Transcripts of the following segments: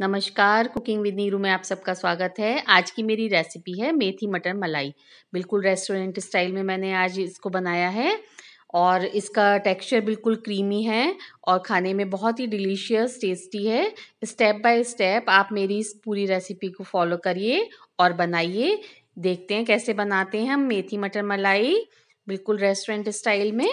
नमस्कार, cooking with Neeru में आप सबका स्वागत है। आज की मेरी रेसिपी है मेथी मटर मलाई। बिल्कुल रेस्टोरेंट स्टाइल में मैंने आज इसको बनाया है और इसका टेक्सचर बिल्कुल क्रीमी है और खाने में बहुत ही डिलीशियस टेस्टी है। स्टेप बाय स्टेप आप मेरी इस पूरी रेसिपी को फॉलो करिए और बनाइए। देखते हैं कैसे बनाते हैं हम मेथी मटर मलाई बिल्कुल रेस्टोरेंट स्टाइल में।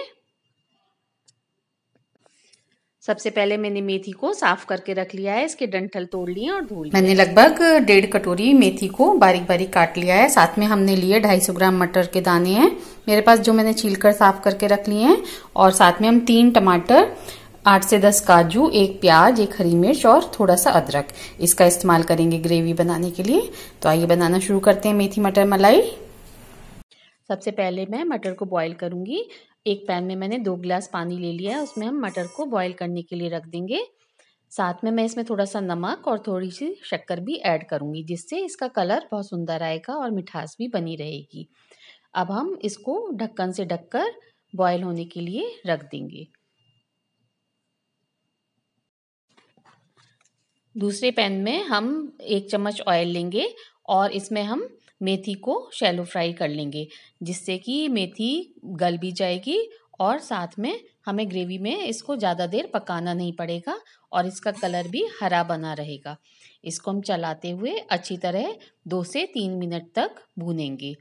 सबसे पहले मैंने मेथी को साफ करके रख लिया है, इसके डंठल तोड़ लिए और धो लिए। मैंने लगभग 1.5 कटोरी मेथी को बारीक बारीक काट लिया है। साथ में हमने लिए 250 ग्राम मटर के दाने हैं मेरे पास, जो मैंने छीलकर साफ करके रख लिए हैं। और साथ में हम 3 टमाटर, 8 से 10 काजू, 1 प्याज, 1 हरी मिर्च और थोड़ा सा अदरक इसका इस्तेमाल करेंगे ग्रेवी बनाने के लिए। तो आइए बनाना शुरू करते हैं मेथी मटर मलाई। सबसे पहले मैं मटर को बॉईल करूंगी। एक पैन में मैंने 2 गिलास पानी ले लिया है, उसमें हम मटर को बॉईल करने के लिए रख देंगे। साथ में मैं इसमें थोड़ा सा नमक और थोड़ी सी शक्कर भी ऐड करूंगी, जिससे इसका कलर बहुत सुंदर आएगा और मिठास भी बनी रहेगी। अब हम इसको ढक्कन से ढककर बॉईल होने के लिए रख देंगे। दूसरे पैन में हम 1 चम्मच ऑयल लेंगे और इसमें हम मेथी को शैलो फ्राई कर लेंगे, जिससे कि मेथी गल भी जाएगी और साथ में हमें ग्रेवी में इसको ज़्यादा देर पकाना नहीं पड़ेगा और इसका कलर भी हरा बना रहेगा। इसको हम चलाते हुए अच्छी तरह 2 से 3 मिनट तक भूनेंगे।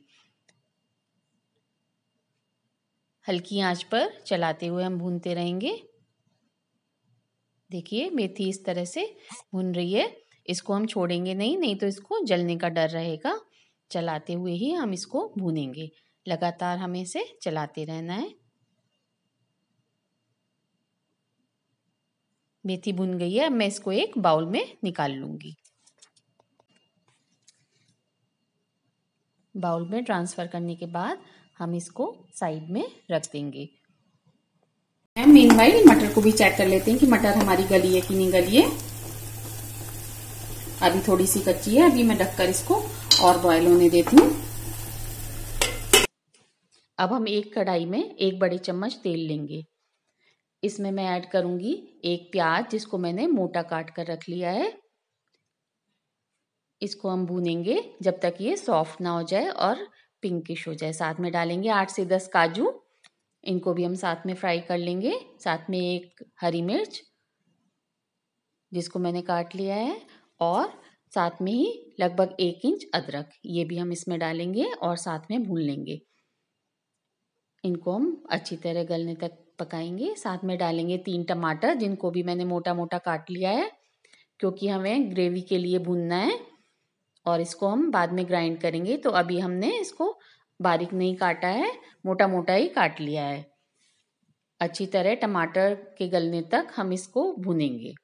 हल्की आंच पर चलाते हुए हम भूनते रहेंगे। देखिए मेथी इस तरह से भुन रही है। इसको हम छोड़ेंगे नहीं तो इसको जलने का डर रहेगा। चलाते हुए ही हम इसको भूनेंगे, लगातार हमें इसे चलाते रहना है। मेथी भुन गई है, अब मैं इसको एक बाउल में निकाल लूंगी। बाउल में ट्रांसफर करने के बाद हम इसको साइड में रख देंगे। मीनवाइल मटर को भी चेक कर लेते हैं कि मटर हमारी गली है कि नहीं गली है। अभी थोड़ी सी कच्ची है, अभी मैं ढककर इसको और बॉयल होने देती हूँ। अब हम एक कढ़ाई में 1 बड़े चम्मच तेल लेंगे। इसमें मैं ऐड करूंगी 1 प्याज, जिसको मैंने मोटा काट कर रख लिया है। इसको हम भूनेंगे जब तक ये सॉफ्ट ना हो जाए और पिंकिश हो जाए। साथ में डालेंगे 8 से 10 काजू, इनको भी हम साथ में फ्राई कर लेंगे। साथ में 1 हरी मिर्च, जिसको मैंने काट लिया है, और साथ में ही लगभग 1 इंच अदरक, ये भी हम इसमें डालेंगे और साथ में भून लेंगे। इनको हम अच्छी तरह गलने तक पकाएंगे। साथ में डालेंगे 3 टमाटर, जिनको भी मैंने मोटा मोटा काट लिया है, क्योंकि हमें ग्रेवी के लिए भूनना है और इसको हम बाद में ग्राइंड करेंगे। तो अभी हमने इसको बारीक नहीं काटा है, मोटा मोटा ही काट लिया है। अच्छी तरह टमाटर के गलने तक हम इसको भूनेंगे।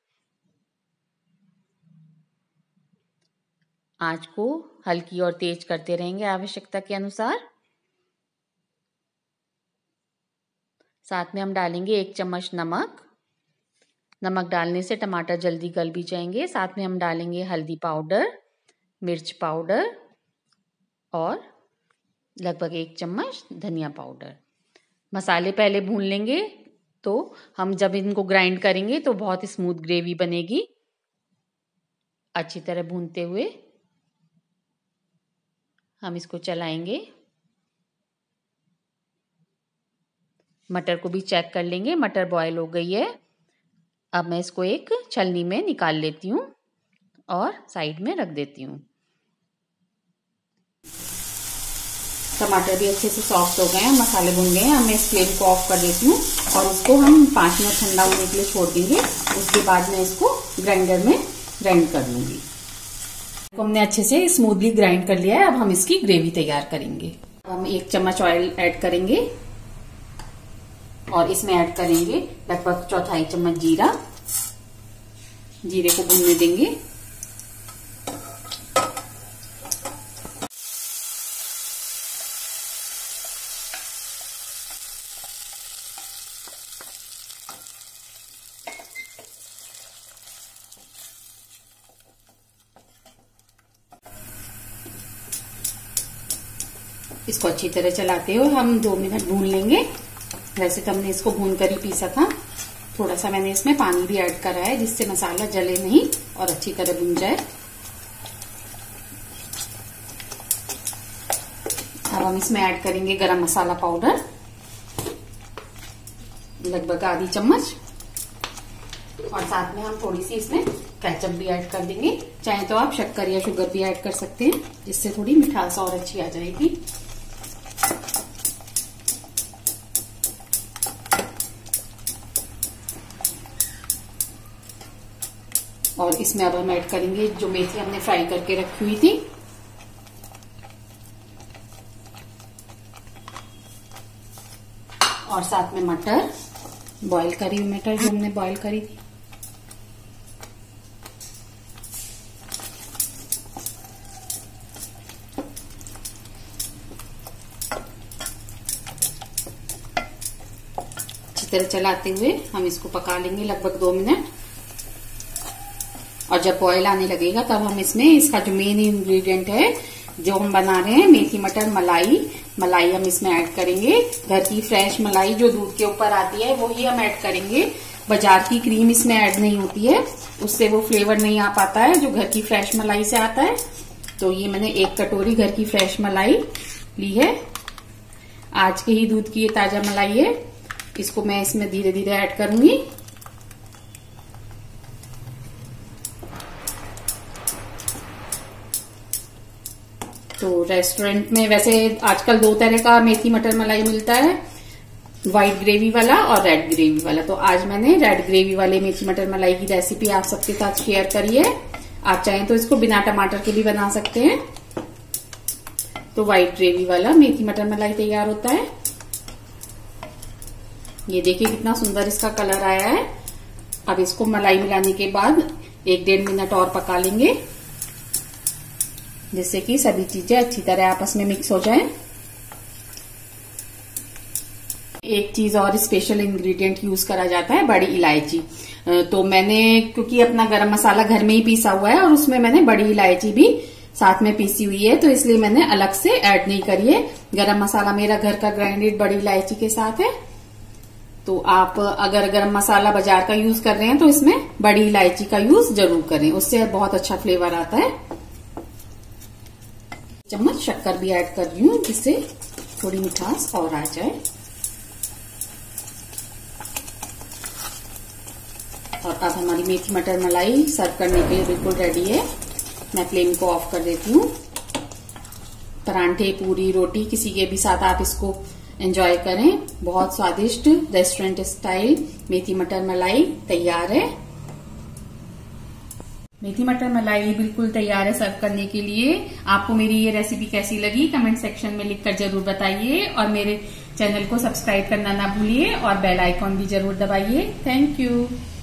आंच को हल्की और तेज करते रहेंगे आवश्यकता के अनुसार। साथ में हम डालेंगे 1 चम्मच नमक। नमक डालने से टमाटर जल्दी गल भी जाएंगे। साथ में हम डालेंगे हल्दी पाउडर, मिर्च पाउडर और लगभग 1 चम्मच धनिया पाउडर। मसाले पहले भून लेंगे, तो हम जब इनको ग्राइंड करेंगे तो बहुत स्मूथ ग्रेवी बनेगी। अच्छी तरह भूनते हुए हम इसको चलाएंगे। मटर को भी चेक कर लेंगे, मटर बॉयल हो गई है। अब मैं इसको एक छलनी में निकाल लेती हूँ और साइड में रख देती हूँ। टमाटर भी अच्छे से सॉफ्ट हो गए हैं, मसाले भुन गए हैं। अब मैं इस फ्लेम को ऑफ कर देती हूँ और इसको हम 5 मिनट ठंडा होने के लिए छोड़ देंगे। उसके बाद मैं इसको ग्राइंडर में ग्राइंड कर लूँगी। तो हमने अच्छे से स्मूथली ग्राइंड कर लिया है। अब हम इसकी ग्रेवी तैयार करेंगे। हम 1 चम्मच ऑयल ऐड करेंगे और इसमें ऐड करेंगे लगभग 1/4 चम्मच जीरा। जीरे को भूनने देंगे। इसको अच्छी तरह चलाते हुए हम 2 मिनट भून लेंगे। वैसे तो हमने इसको भून कर ही पीसा था, थोड़ा सा मैंने इसमें पानी भी ऐड करा है जिससे मसाला जले नहीं और अच्छी तरह भून जाए। अब हम इसमें ऐड करेंगे गरम मसाला पाउडर, लगभग आधी चम्मच, और साथ में हम थोड़ी सी इसमें केचप भी ऐड कर देंगे। चाहे तो आप शक्कर या शुगर भी ऐड कर सकते हैं, जिससे थोड़ी मिठास और अच्छी आ जाएगी। और इसमें अब हम ऐड करेंगे जो मेथी हमने फ्राई करके रखी हुई थी। और साथ में मटर, बॉईल करी हुई मटर जो हमने बॉईल करी थी। अच्छी तरह चलाते हुए हम इसको पका लेंगे लगभग 2 मिनट। और जब बॉयल आने लगेगा तब हम इसमें इसका जो मेन इंग्रेडिएंट है जो हम बना रहे हैं, मेथी मटर मलाई हम इसमें ऐड करेंगे। घर की फ्रेश मलाई जो दूध के ऊपर आती है वो ही हम ऐड करेंगे। बाजार की क्रीम इसमें ऐड नहीं होती है, उससे वो फ्लेवर नहीं आ पाता है जो घर की फ्रेश मलाई से आता है। तो ये मैंने 1 कटोरी घर की फ्रेश मलाई ली है, आज के ही दूध की ये ताजा मलाई है। इसको मैं इसमें धीरे धीरे ऐड करूंगी। तो रेस्टोरेंट में वैसे आजकल 2 तरह का मेथी मटर मलाई मिलता है, व्हाइट ग्रेवी वाला और रेड ग्रेवी वाला। तो आज मैंने रेड ग्रेवी वाले मेथी मटर मलाई की रेसिपी आप सबके साथ शेयर करी है। आप चाहें तो इसको बिना टमाटर के भी बना सकते हैं। तो व्हाइट ग्रेवी वाला मेथी मटर मलाई तैयार होता है। ये देखिए कितना सुंदर इसका कलर आया है। अब इसको मलाई मिलाने के बाद 1-1.5 मिनट और पका लेंगे, जिससे कि सभी चीजें अच्छी तरह आपस में मिक्स हो जाएं। एक चीज और स्पेशल इंग्रेडिएंट यूज करा जाता है, बड़ी इलायची। तो मैंने क्योंकि अपना गरम मसाला घर में ही पीसा हुआ है और उसमें मैंने बड़ी इलायची भी साथ में पीसी हुई है, तो इसलिए मैंने अलग से ऐड नहीं करी है। गरम मसाला मेरा घर का ग्राइंडेड बड़ी इलायची के साथ है। तो आप अगर गरम मसाला बाजार का यूज कर रहे हैं तो इसमें बड़ी इलायची का यूज जरूर करें, उससे बहुत अच्छा फ्लेवर आता है। चम्मच शक्कर भी ऐड कर रही हूँ जिससे थोड़ी मिठास और आ जाए। और अब हमारी मेथी मटर मलाई सर्व करने के लिए बिल्कुल रेडी है। मैं फ्लेम को ऑफ कर देती हूँ। परांठे, पूरी, रोटी किसी के भी साथ आप इसको एंजॉय करें। बहुत स्वादिष्ट रेस्टोरेंट स्टाइल मेथी मटर मलाई तैयार है। मेथी मटर मलाई बिल्कुल तैयार है सर्व करने के लिए। आपको मेरी ये रेसिपी कैसी लगी कमेंट सेक्शन में लिखकर जरूर बताइए, और मेरे चैनल को सब्सक्राइब करना ना भूलिए और बेल आइकॉन भी जरूर दबाइए। Thank you.